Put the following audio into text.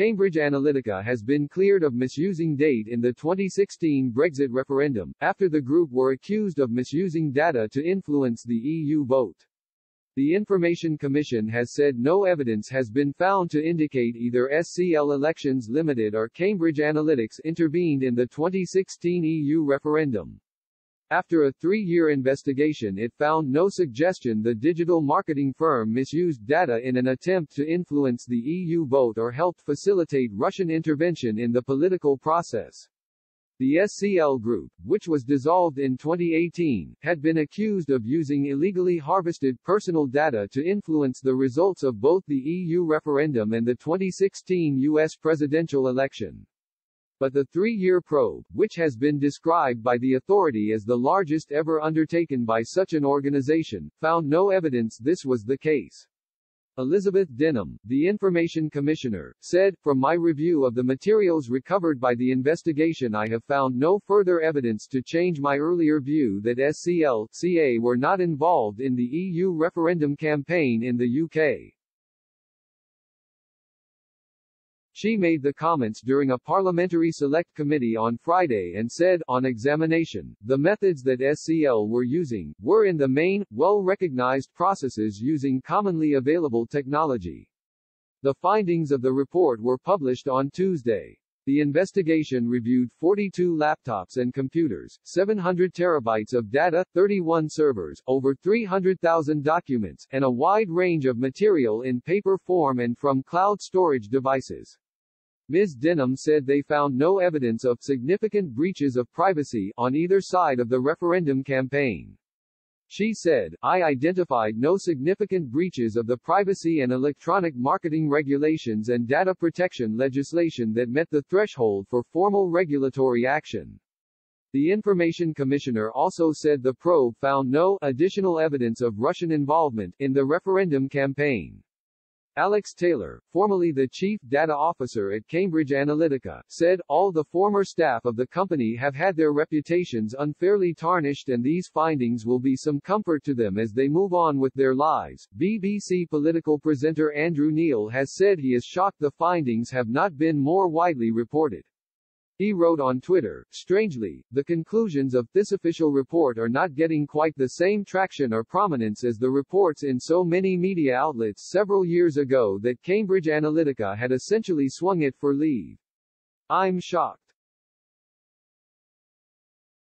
Cambridge Analytica has been cleared of misusing data in the 2016 Brexit referendum, after the group were accused of misusing data to influence the EU vote. The Information Commission has said no evidence has been found to indicate either SCL Elections Limited or Cambridge Analytics intervened in the 2016 EU referendum. After a 3-year investigation, it found no suggestion the digital marketing firm misused data in an attempt to influence the EU vote or helped facilitate Russian intervention in the political process. The SCL Group, which was dissolved in 2018, had been accused of using illegally harvested personal data to influence the results of both the EU referendum and the 2016 US presidential election. But the 3-year probe, which has been described by the authority as the largest ever undertaken by such an organization, found no evidence this was the case. Elizabeth Denham, the Information Commissioner, said, "From my review of the materials recovered by the investigation, I have found no further evidence to change my earlier view that SCL/CA were not involved in the EU referendum campaign in the UK." She made the comments during a parliamentary select committee on Friday and said, "On examination, the methods that SCL were using were in the main, well-recognized processes using commonly available technology." The findings of the report were published on Tuesday. The investigation reviewed 42 laptops and computers, 700 terabytes of data, 31 servers, over 300,000 documents, and a wide range of material in paper form and from cloud storage devices. Ms. Denham said they found no evidence of significant breaches of privacy on either side of the referendum campaign. She said, "I identified no significant breaches of the privacy and electronic marketing regulations and data protection legislation that met the threshold for formal regulatory action." The Information Commissioner also said the probe found no additional evidence of Russian involvement in the referendum campaign. Alex Taylor, formerly the chief data officer at Cambridge Analytica, said, "All the former staff of the company have had their reputations unfairly tarnished and these findings will be some comfort to them as they move on with their lives." BBC political presenter Andrew Neil has said he is shocked the findings have not been more widely reported. He wrote on Twitter, "Strangely, the conclusions of this official report are not getting quite the same traction or prominence as the reports in so many media outlets several years ago that Cambridge Analytica had essentially swung it for leave. I'm shocked."